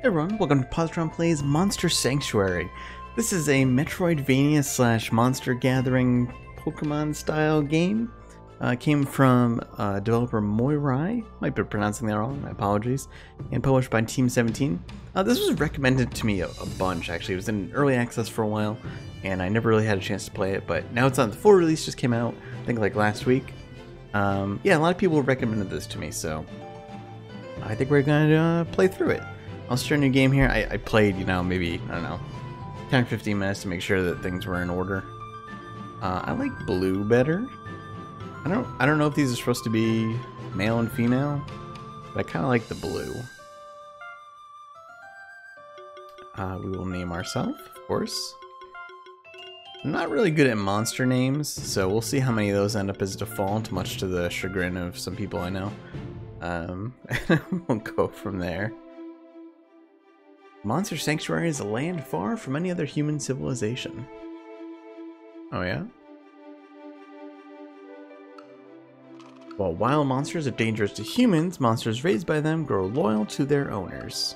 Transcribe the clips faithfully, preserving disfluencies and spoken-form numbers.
Hey everyone, welcome to Positron Plays Monster Sanctuary. This is a Metroidvania slash monster gathering Pokemon style game. Uh, it came from uh, developer Moirai, might be pronouncing that wrong, my apologies, and published by Team seventeen. Uh, this was recommended to me a, a bunch actually. It was in early access for a while and I never really had a chance to play it, but now it's on the full release, just came out I think like last week. Um, yeah, a lot of people recommended this to me, so I think we're gonna uh, play through it. I'll start a new game here. I, I played, you know, maybe, I don't know, ten fifteen minutes to make sure that things were in order. Uh, I like blue better. I don't I don't know if these are supposed to be male and female, but I kind of like the blue. Uh, we will name ourselves, of course. I'm not really good at monster names, so we'll see how many of those end up as default, much to the chagrin of some people I know. Um, we'll go from there. Monster Sanctuary is a land far from any other human civilization. Oh yeah? While wild monsters are dangerous to humans, monsters raised by them grow loyal to their owners.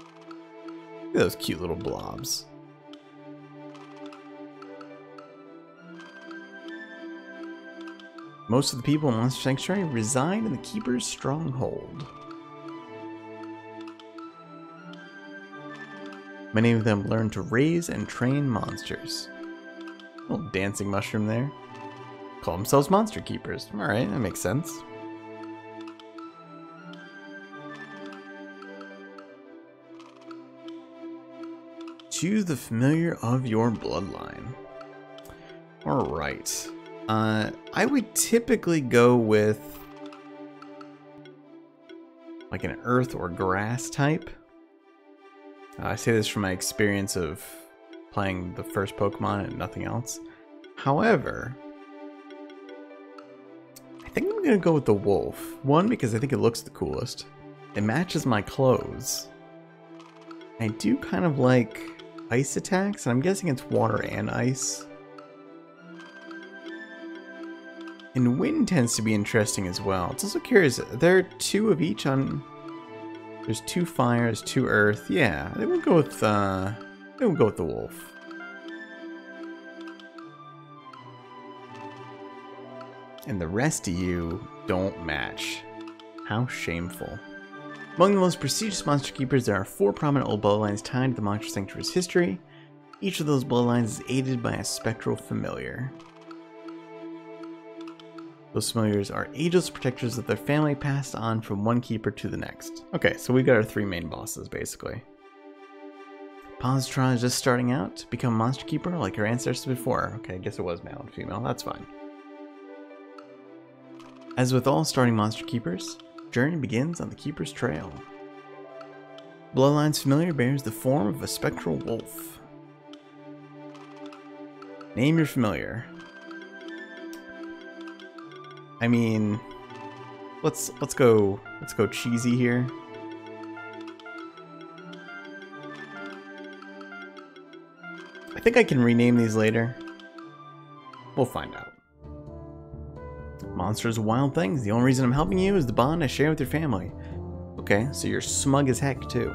Look at those cute little blobs. Most of the people in Monster Sanctuary reside in the Keeper's stronghold. Many of them learn to raise and train monsters. Little dancing mushroom there. Call themselves monster keepers. Alright, that makes sense. Choose the familiar of your bloodline. Alright. Uh, I would typically go with like an earth or grass type. Uh, I say this from my experience of playing the first Pokemon and nothing else. However, I think I'm gonna go with the wolf. One, because I think it looks the coolest. It matches my clothes. I do kind of like ice attacks, and I'm guessing it's water and ice. And wind tends to be interesting as well. It's also curious, there are two of each on... There's two fires, two earth. Yeah, they will go with uh, they will go with the wolf. And the rest of you don't match. How shameful! Among the most prestigious monster keepers, there are four prominent old bloodlines tied to the Monster Sanctuary's history. Each of those bloodlines is aided by a spectral familiar. Those familiars are ageless protectors of their family, passed on from one keeper to the next. Okay, so we've got our three main bosses, basically. Positron is just starting out to become monster keeper like her ancestors before. Okay, I guess it was male and female, that's fine. As with all starting monster keepers, journey begins on the Keeper's Trail. Bloodline's familiar bears the form of a spectral wolf. Name your familiar. I mean, let's let's go let's go cheesy here. I think I can rename these later. We'll find out. Monsters are wild things. The only reason I'm helping you is the bond I share with your family. Okay, so you're smug as heck too.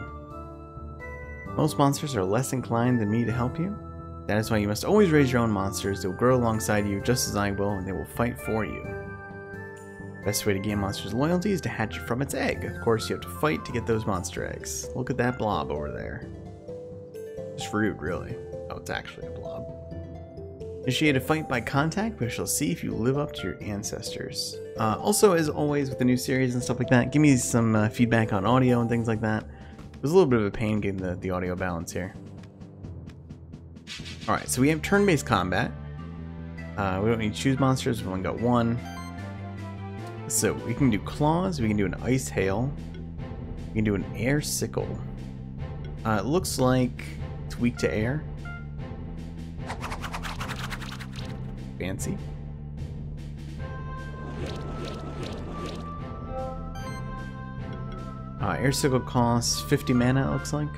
Most monsters are less inclined than me to help you. That is why you must always raise your own monsters. They will grow alongside you just as I will, and they will fight for you. Best way to gain monsters' loyalty is to hatch it from its egg. Of course, you have to fight to get those monster eggs. Look at that blob over there. Just rude, really. Oh, it's actually a blob. Initiate a fight by contact, but we shall see if you live up to your ancestors. Uh, also, as always, with the new series and stuff like that, give me some uh, feedback on audio and things like that. It was a little bit of a pain getting the, the audio balance here. Alright, so we have turn-based combat. Uh, we don't need to choose monsters, we've only got one. So we can do claws, we can do an ice hail, we can do an air sickle. Uh, it looks like it's weak to air. Fancy. Uh, air sickle costs fifty mana, it looks like.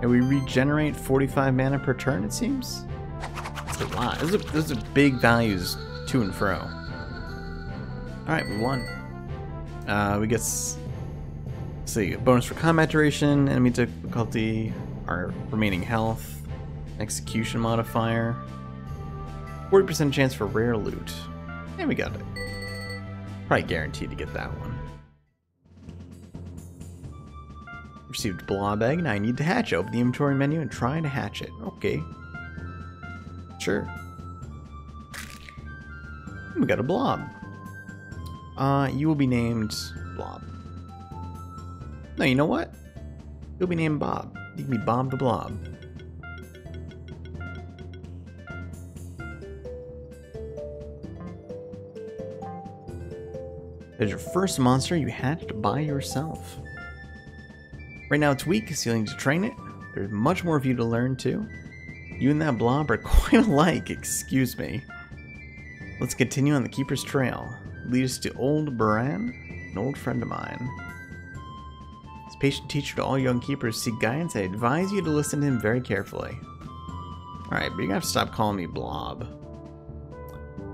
And we regenerate forty-five mana per turn, it seems? That's a lot. Those are, those are big values to and fro. Alright, we won. Uh, we get, let's see, a bonus for combat duration, enemy difficulty, our remaining health, execution modifier, forty percent chance for rare loot. And we got it. Probably guaranteed to get that one. Received blob egg, now I need to hatch. Open the inventory menu and try to hatch it. Okay. Sure. We got a blob. Uh, you will be named Blob. No, you know what? You'll be named Bob. You can be Bob the Blob. There's your first monster you hatched by yourself. Right now it's weak, so you'll need to train it. There's much more of you to learn too. You and that blob are quite alike, excuse me. Let's continue on the Keeper's Trail. Lead us to Old Baran, an old friend of mine. As patient teacher to all young keepers seek guidance, I advise you to listen to him very carefully. Alright, but you're gonna have to stop calling me Blob.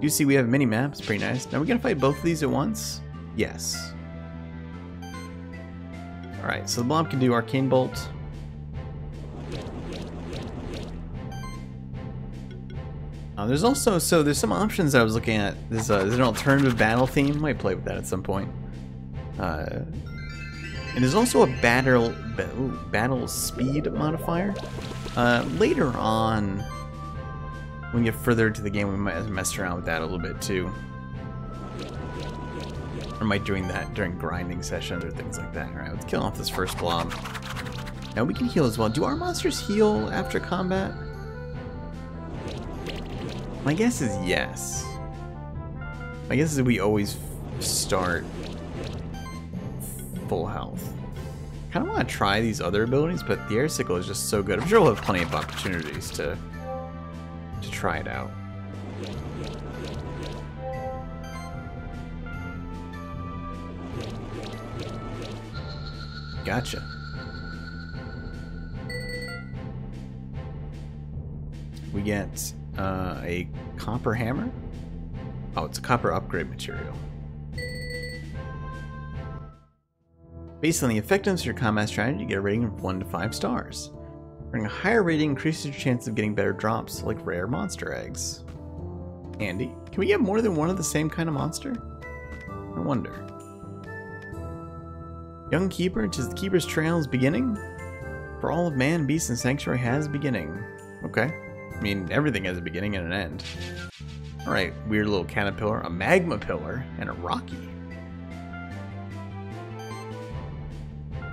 You see we have mini maps, pretty nice. Now we're gonna fight both of these at once? Yes. Alright, so the Blob can do Arcane Bolt. Uh, there's also, so there's some options I was looking at. There's, uh, there's an alternative battle theme. Might play with that at some point. Uh, and there's also a battle ooh, battle speed modifier. Uh, later on, when we get further into the game, we might mess around with that a little bit too. Or might doing that during grinding sessions or things like that. All right, let's kill off this first blob. Now we can heal as well. Do our monsters heal after combat? My guess is yes. My guess is we always f start full health. Kind of want to try these other abilities, but the air sickle is just so good. I'm sure we'll have plenty of opportunities to to try it out. Gotcha. We get. Uh, a copper hammer? Oh, it's a copper upgrade material. Based on the effectiveness of your combat strategy, you get a rating of one to five stars. Earning a higher rating increases your chance of getting better drops, like rare monster eggs. Andy, can we get more than one of the same kind of monster? I wonder. Young Keeper, 'tis the Keeper's Trail's beginning. For all of man, beast, and sanctuary has beginning. Okay. I mean, everything has a beginning and an end. Alright, weird little caterpillar, a magma pillar, and a rocky.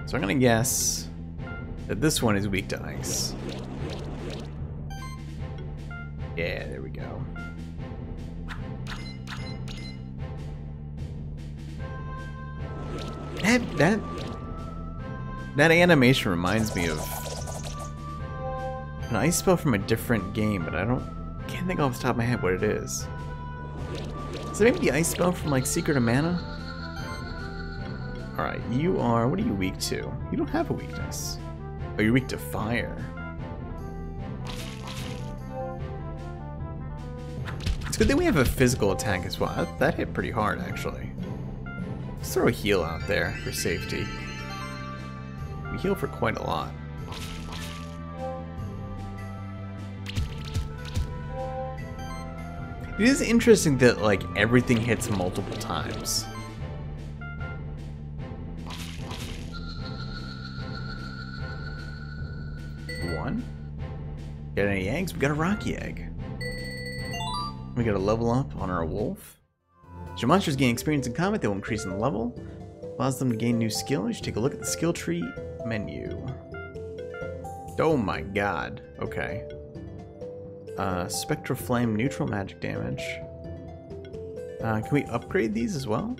So I'm gonna guess that this one is weak to ice. Yeah, there we go. That, that, that animation reminds me of an ice spell from a different game, but I don't can't think off the top of my head what it is. Is it maybe the ice spell from like Secret of Mana? Alright, you are, what are you weak to? You don't have a weakness. Oh, you're weak to fire. It's good that we have a physical attack as well. That, that hit pretty hard actually. Let's throw a heal out there for safety. We heal for quite a lot. It is interesting that, like, everything hits multiple times. One. Got any eggs? We got a rocky egg. We got a level up on our wolf. As your monsters gain experience in combat, they will increase in level. Allows them to gain new skills. You should take a look at the skill tree menu. Oh my god. Okay. Uh, Spectral Flame, neutral magic damage. Uh, can we upgrade these as well?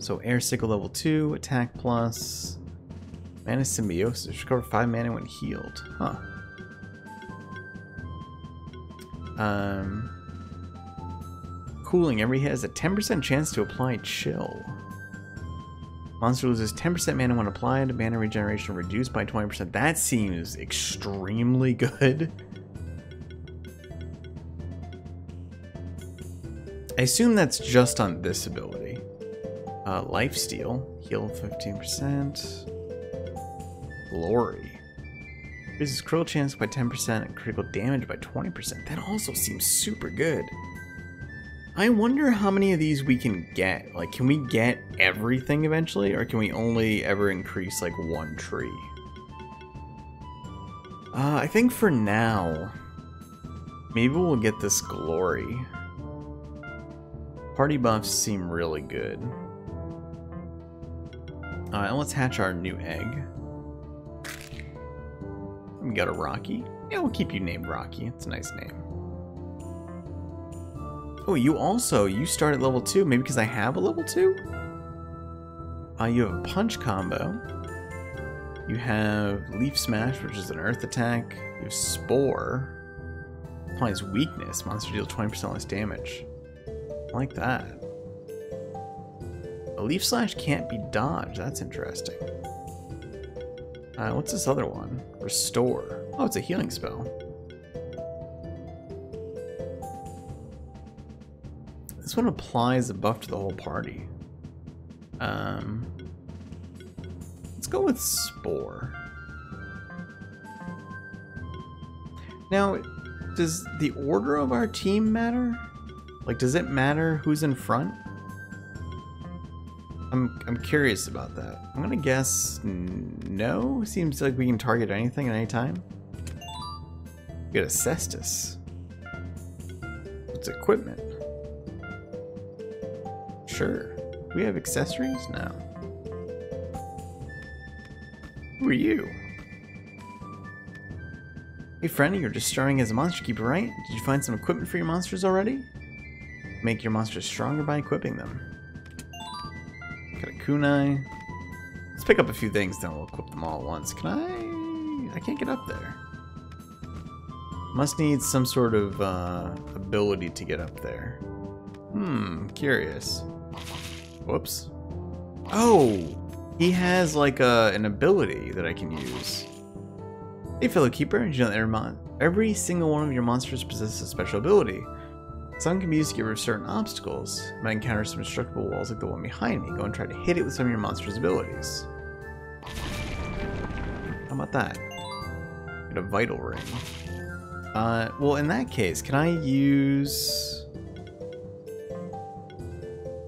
So Air Sickle level two, attack plus, Mana Symbiosis, recover five mana when healed. Huh. Um, cooling, every hit has a ten percent chance to apply Chill. Monster loses ten percent mana when applied, mana regeneration reduced by twenty percent. That seems extremely good. I assume that's just on this ability. Uh, Lifesteal, heal fifteen percent. Glory. Increases critical chance by ten percent and critical damage by twenty percent. That also seems super good. I wonder how many of these we can get. Like, can we get everything eventually? Or can we only ever increase, like, one tree? Uh, I think for now, maybe we'll get this glory. Party buffs seem really good. Alright, let's hatch our new egg. We got a Rocky. Yeah, we'll keep you named Rocky. It's a nice name. Oh, you also, you start at level two, maybe because I have a level two? Uh, you have a punch combo. You have Leaf Smash, which is an earth attack. You have Spore. Applies weakness. Monster deals twenty percent less damage. I like that. A Leaf Slash can't be dodged. That's interesting. Uh, what's this other one? Restore. Oh, it's a healing spell. This one applies a buff to the whole party. Um, let's go with Spore. Now, does the order of our team matter? Like, does it matter who's in front? I'm, I'm curious about that. I'm gonna guess no. Seems like we can target anything at any time. We got a Cestus. What's equipment? Sure. Do we have accessories? No. Who are you? Hey friend, you're just starting as a monster keeper, right? Did you find some equipment for your monsters already? Make your monsters stronger by equipping them. Got a kunai. Let's pick up a few things, then we'll equip them all at once. Can I? I can't get up there. Must need some sort of uh, ability to get up there. Hmm, curious. Whoops. Oh, he has like a, an ability that I can use. Hey fellow keeper, did you know that every, mon every single one of your monsters possesses a special ability? Some can be used to get rid of certain obstacles. You might encounter some indestructible walls like the one behind me. Go and try to hit it with some of your monster's abilities. How about that? Get a vital ring. Uh, well, in that case, can I use...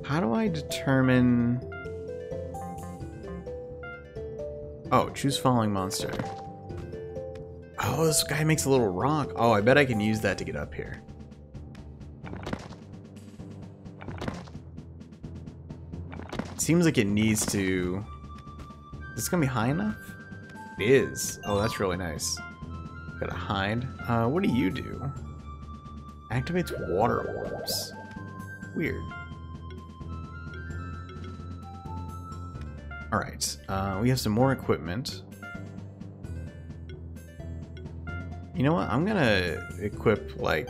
How do I determine... Oh, choose following monster. Oh, this guy makes a little rock. Oh, I bet I can use that to get up here. Seems like it needs to... Is this gonna be high enough? It is. Oh, that's really nice. Gotta hide. Uh, what do you do? Activates water orbs. Weird. Alright, uh, we have some more equipment. You know what? I'm gonna equip, like,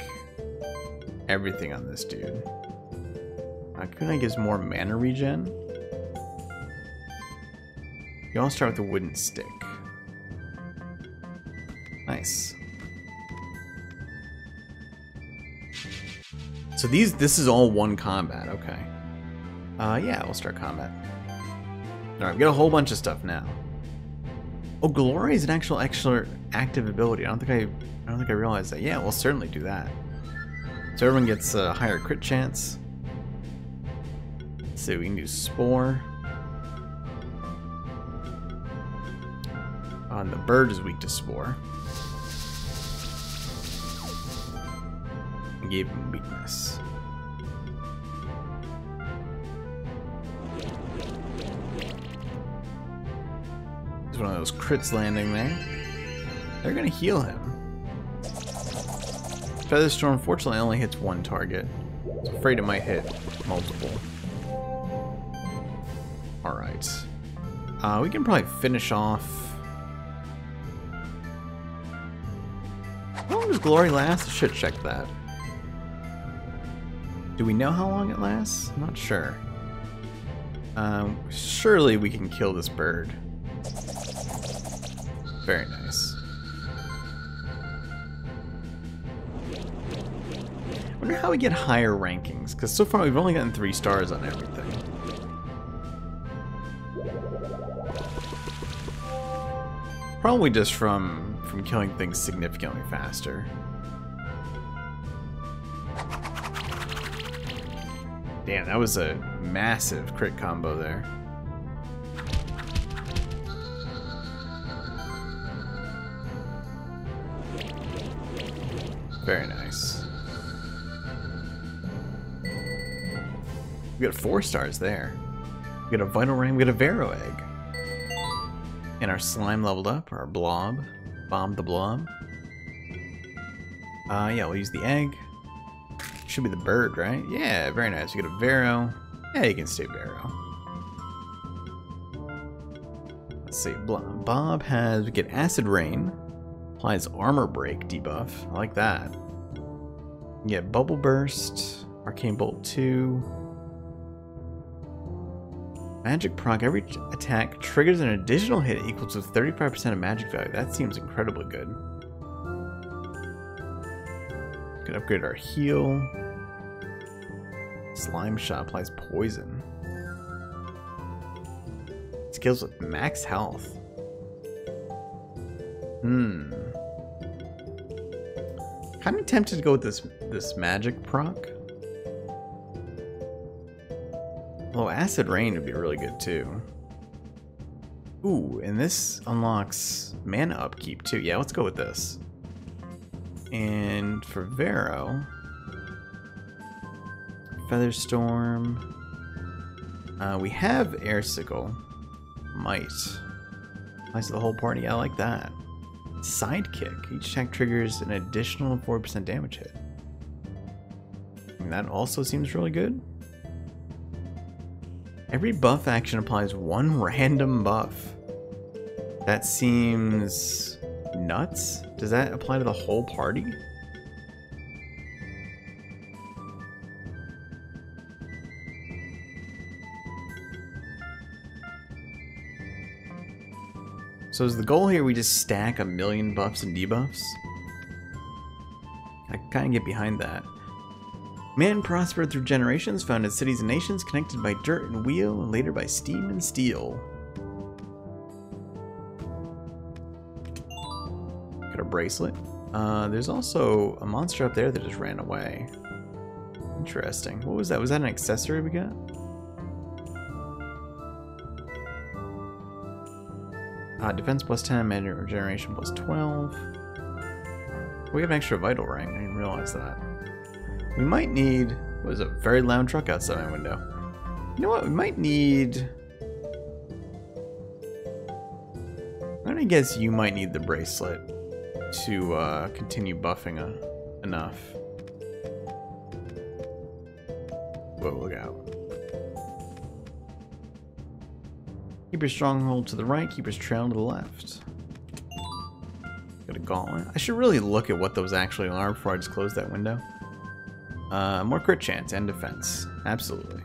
everything on this dude. Uh, kunai gives more mana regen. You all start with a wooden stick. Nice. So these, this is all one combat, okay. Uh, yeah, we'll start combat. Alright, we got a whole bunch of stuff now. Oh, Glory is an actual extra active ability. I don't think I, I don't think I realized that. Yeah, we'll certainly do that. So everyone gets a higher crit chance. Let's see, we can do Spore. And the bird is weak to Spore. I gave him weakness. There's one of those crits landing there. They're gonna heal him. Featherstorm, unfortunately, only hits one target. I was afraid it might hit multiple. Alright. Uh, we can probably finish off. Glory lasts? Should check that. Do we know how long it lasts? Not sure. Um, surely we can kill this bird. Very nice. wonder how we get higher rankings, because so far we've only gotten three stars on everything. Probably just from, from killing things significantly faster. Damn, that was a massive crit combo there. Very nice. We got four stars there. We got a Vital Ram, we got a Vero Egg. And our slime leveled up, our blob. Bomb the blob. Uh, yeah, we'll use the egg. Should be the bird, right? Yeah, very nice. We got a Vero. Yeah, you can stay Vero. Let's see, blob. Bob has, we get Acid Rain. Applies Armor Break debuff. I like that. Yeah, Bubble Burst. Arcane Bolt two. Magic proc, every attack triggers an additional hit equal to thirty-five percent of magic value. That seems incredibly good. Could upgrade our heal. Slime shot applies poison. Skills with max health. Hmm. Kind of tempted to go with this this magic proc. Oh, Acid Rain would be really good too. Ooh, and this unlocks mana upkeep too. Yeah, let's go with this. And for Vero, Featherstorm. Uh, we have Airsickle. Might. Applies to the whole party. I like that. Sidekick. Each attack triggers an additional four percent damage hit. And that also seems really good. Every buff action applies one random buff. That seems nuts. Does that apply to the whole party? So is the goal here we just stack a million buffs and debuffs? I kind of get behind that. Man prospered through generations, founded cities and nations, connected by dirt and wheel, and later by steam and steel. Got a bracelet. Uh, there's also a monster up there that just ran away. Interesting. What was that? Was that an accessory we got? Uh, defense plus ten, magic regeneration plus twelve. We have an extra vital ring. I didn't realize that. We might need, what is a very loud truck outside my window. You know what, we might need, I'm gonna guess you might need the bracelet to uh, continue buffing uh, enough. Whoa, look out. Keeper's stronghold to the right, Keeper's trail to the left. Got a gauntlet. I should really look at what those actually are before I just close that window. Uh, more crit chance and defense. Absolutely.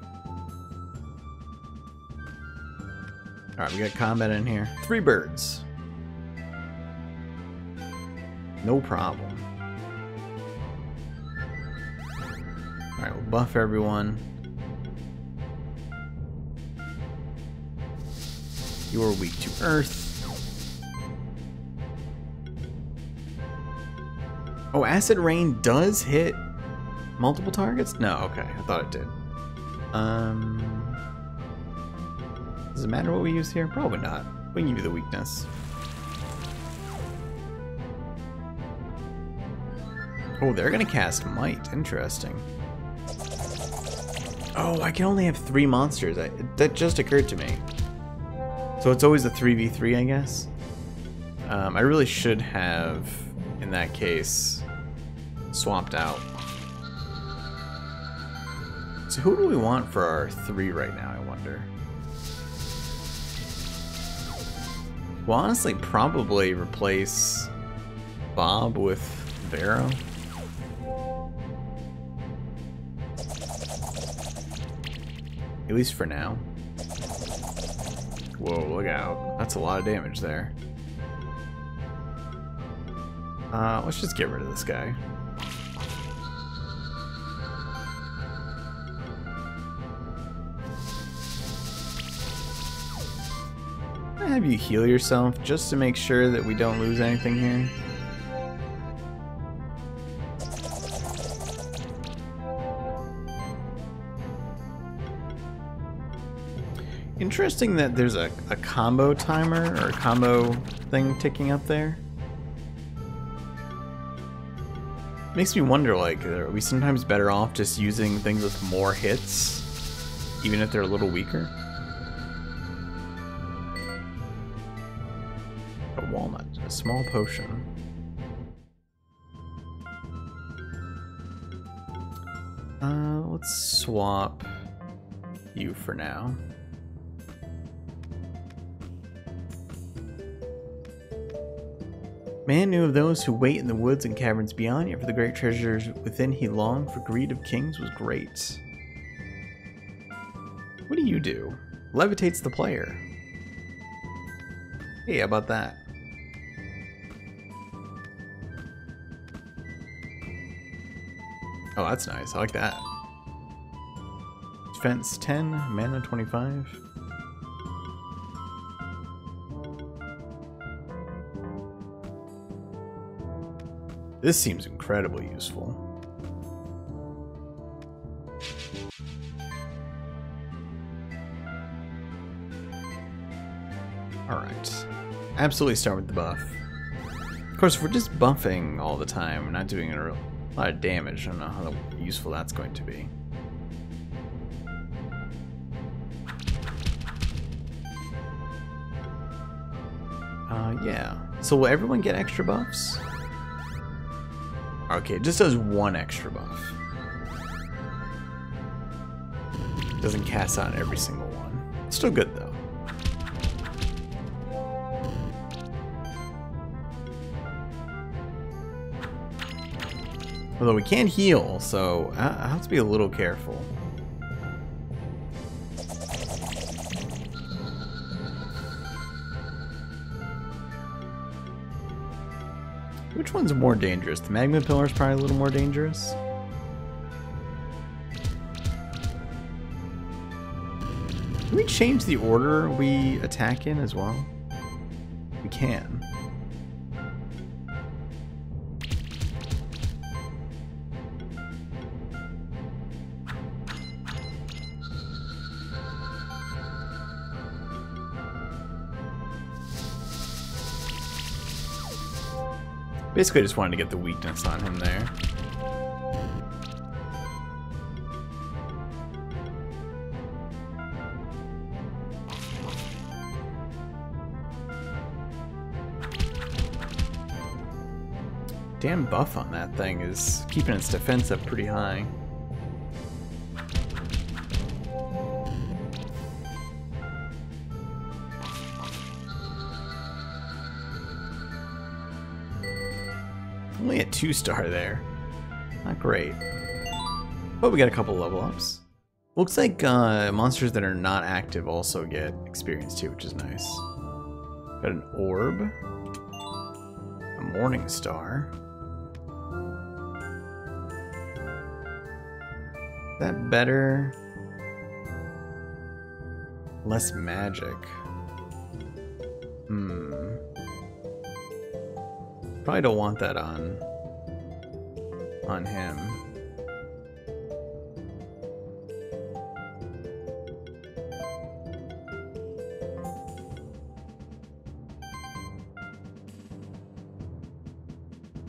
Alright, we got combat in here. Three birds. No problem. Alright, we'll buff everyone. You are weak to earth. Oh, Acid Rain does hit multiple targets? No, okay. I thought it did. Um, does it matter what we use here? Probably not. We can give you the weakness. Oh, they're going to cast Might. Interesting. Oh, I can only have three monsters. I, that just occurred to me. So it's always a three v three, I guess. Um, I really should have, in that case, swapped out. So who do we want for our three right now, I wonder? Well, honestly, probably replace Bob with Vero. At least for now. Whoa, look out. That's a lot of damage there. Uh, let's just get rid of this guy. have you heal yourself just to make sure that we don't lose anything here. Interesting that there's a, a combo timer or a combo thing ticking up there. Makes me wonder, like, are we sometimes better off just using things with more hits, even if they're a little weaker? A walnut, a small potion. Uh, let's swap you for now. Man knew of those who wait in the woods and caverns beyond, yet for the great treasures within he longed, for greed of kings was great. What do you do? Levitates the player. Hey, how about that? Oh, that's nice. I like that. Defense ten, mana twenty-five. This seems incredibly useful. Alright. Absolutely start with the buff. Of course, if we're just buffing all the time, we're not doing a lot of damage. I don't know how useful that's going to be. Uh, yeah. So will everyone get extra buffs? Okay, it just does one extra buff. Doesn't cast on every single one. It's still good though. Although we can heal, so I have to be a little careful. Which one's more dangerous? The magma pillar is probably a little more dangerous. Can we change the order we attack in as well? We can. Basically, I just wanted to get the weakness on him there. Damn buff on that thing is keeping its defense up pretty high. Only a two star there. Not great. But we got a couple level ups. Looks like uh, monsters that are not active also get experience too, which is nice. Got an orb. A morning star. Is that better? Less magic. Hmm. Probably don't want that on on him.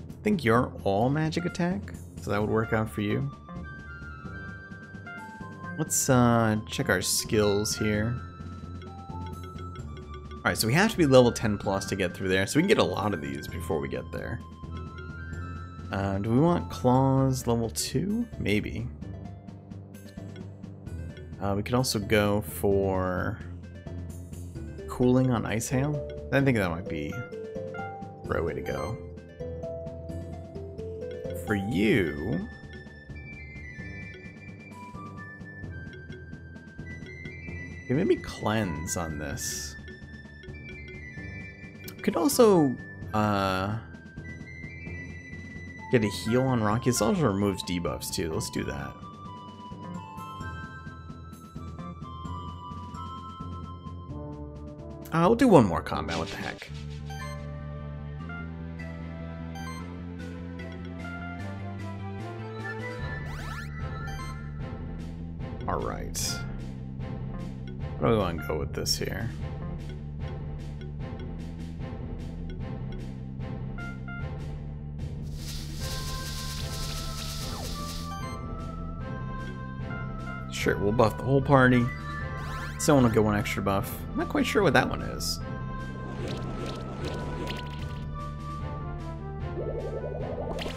I think you're all magic attack, so that would work out for you. Let's uh, check our skills here. Alright, so we have to be level ten plus to get through there, so we can get a lot of these before we get there. Uh, do we want claws level two? Maybe. Uh, we could also go for cooling on ice hail. I think that might be the right way to go. For you... okay, maybe cleanse on this. Could also uh, get a heal on Rocky. It also removes debuffs too. Let's do that. I'll do one more combat, what the heck. Alright. What do we want to go with this here? Sure, we'll buff the whole party. Someone will get one extra buff. I'm not quite sure what that one is.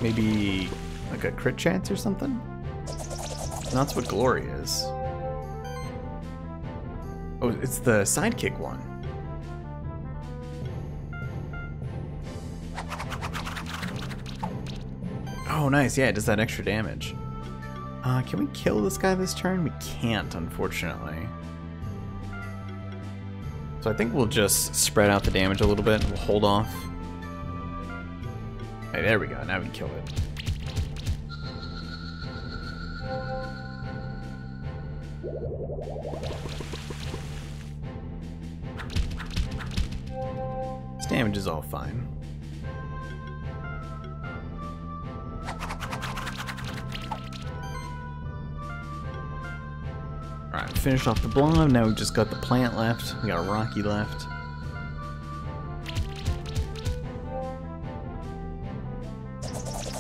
Maybe like a crit chance or something? That's what glory is. Oh, it's the sidekick one. Oh, nice. Yeah, it does that extra damage. Uh, can we kill this guy this turn? We can't, unfortunately. So I think we'll just spread out the damage a little bit. We'll hold off. Hey, there we go. Now we can kill it. This damage is all fine. Finished off the blob, now we've just got the plant left, we got a Rocky left.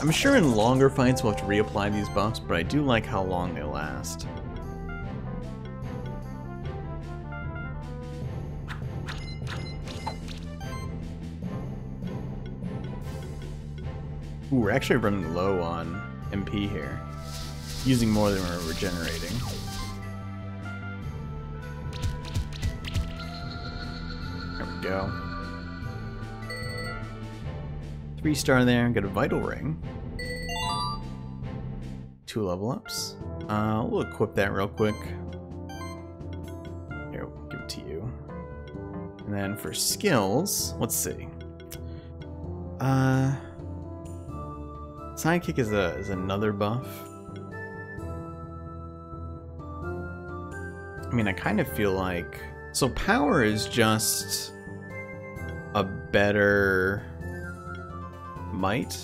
I'm sure in longer fights we'll have to reapply these buffs, but I do like how long they last. Ooh, we're actually running low on M P here. Using more than we're regenerating. Go. Three star there and get a vital ring. Two level ups. Uh, we'll equip that real quick. Here, we'll give it to you. And then for skills, let's see. Uh, sidekick is a is another buff. I mean, I kind of feel like so power is just a better might?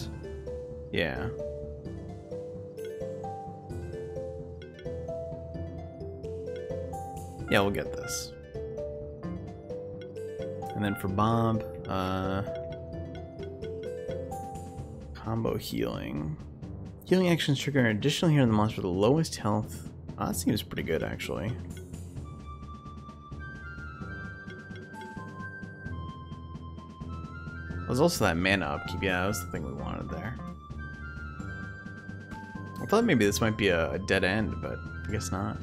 Yeah. Yeah, we'll get this. And then for Bob, uh, combo healing. Healing actions trigger an additional heal on the monster with the lowest health. Oh, that seems pretty good, actually. There's also that mana upkeep, yeah, that was the thing we wanted there. I thought maybe this might be a, a dead end, but I guess not.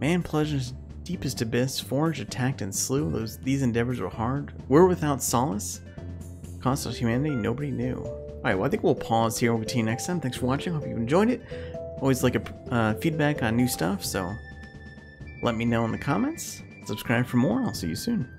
Man plunges deepest abyss, forged, attacked, and slew. Those these endeavors were hard. We're without solace. Cost of humanity, nobody knew. Alright, well I think we'll pause here. We'll continue next time. Thanks for watching. Hope you enjoyed it. Always like a uh, feedback on new stuff, so let me know in the comments. Subscribe for more. I'll see you soon.